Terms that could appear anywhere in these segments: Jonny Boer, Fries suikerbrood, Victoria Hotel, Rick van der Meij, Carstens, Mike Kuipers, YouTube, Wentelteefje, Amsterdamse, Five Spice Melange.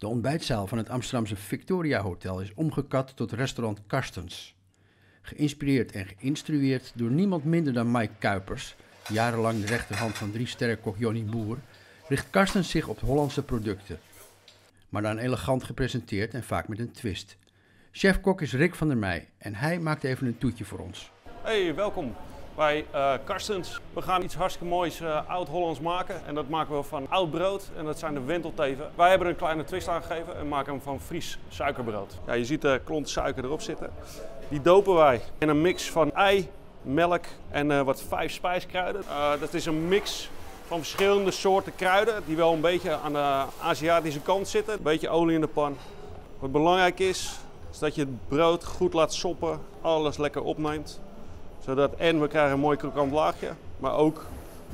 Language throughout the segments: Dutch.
De ontbijtzaal van het Amsterdamse Victoria Hotel is omgekat tot restaurant Carstens. Geïnspireerd en geïnstrueerd door niemand minder dan Mike Kuipers, jarenlang de rechterhand van 3-sterrenkok Jonny Boer, richt Carstens zich op Hollandse producten. Maar dan elegant gepresenteerd en vaak met een twist. Chefkok is Rick van der Meij en hij maakt even een toetje voor ons. Hey, welkom bij Carstens. We gaan iets hartstikke moois oud-Hollands maken en dat maken we van oud brood en dat zijn de wentelteeven. Wij hebben er een kleine twist aan gegeven en maken hem van Fries suikerbrood. Ja, je ziet de klont suiker erop zitten. Die dopen wij in een mix van ei, melk en wat 5 Spice kruiden. Dat is een mix van verschillende soorten kruiden die wel een beetje aan de Aziatische kant zitten. Een beetje olie in de pan. Wat belangrijk is dat je het brood goed laat soppen, alles lekker opneemt. Zodat en we krijgen een mooi krokant laagje, maar ook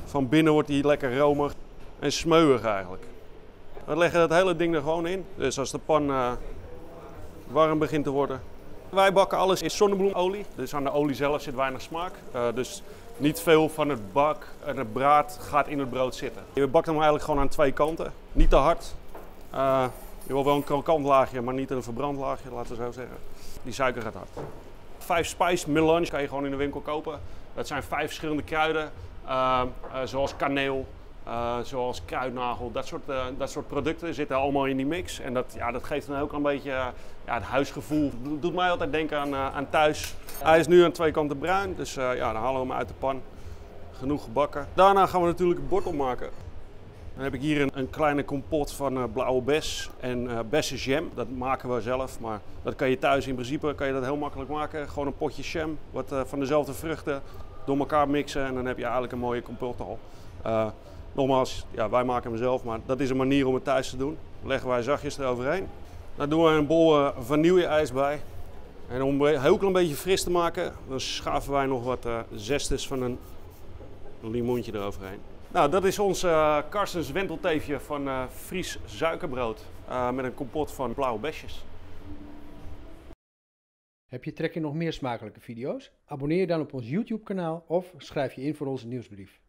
van binnen wordt die lekker romig en smeuig eigenlijk. We leggen dat hele ding er gewoon in, dus als de pan warm begint te worden. Wij bakken alles in zonnebloemolie, dus aan de olie zelf zit weinig smaak. Dus niet veel van het bak en het braad gaat in het brood zitten. Je bakt hem eigenlijk gewoon aan twee kanten, niet te hard. Je wil wel een krokant laagje, maar niet een verbrand laagje, laten we zo zeggen. Die suiker gaat hard. Five Spice Melange kan je gewoon in de winkel kopen. Dat zijn 5 verschillende kruiden, zoals kaneel, zoals kruidnagel. Dat soort producten zitten allemaal in die mix. En dat geeft dan ook een beetje het huisgevoel. Dat doet mij altijd denken aan thuis. Hij is nu aan twee kanten bruin, dus dan halen we hem uit de pan. Genoeg gebakken. Daarna gaan we natuurlijk een bord opmaken. Dan heb ik hier een kleine kompot van blauwe bes en bessenjam. Dat maken we zelf, maar dat kan je thuis in principe kan je dat heel makkelijk maken. Gewoon een potje jam, wat van dezelfde vruchten door elkaar mixen en dan heb je eigenlijk een mooie kompot al. Nogmaals, ja, wij maken hem zelf, maar dat is een manier om het thuis te doen. Leggen wij zachtjes eroverheen. Dan doen we een bol vanille-ijs bij. En om een heel klein beetje fris te maken, dan schaven wij nog wat zestes van een limoentje eroverheen. Nou, dat is ons Carstens Wentelteefje van Fries suikerbrood met een kompot van blauwe besjes. Heb je trek in nog meer smakelijke video's? Abonneer je dan op ons YouTube kanaal of schrijf je in voor onze nieuwsbrief.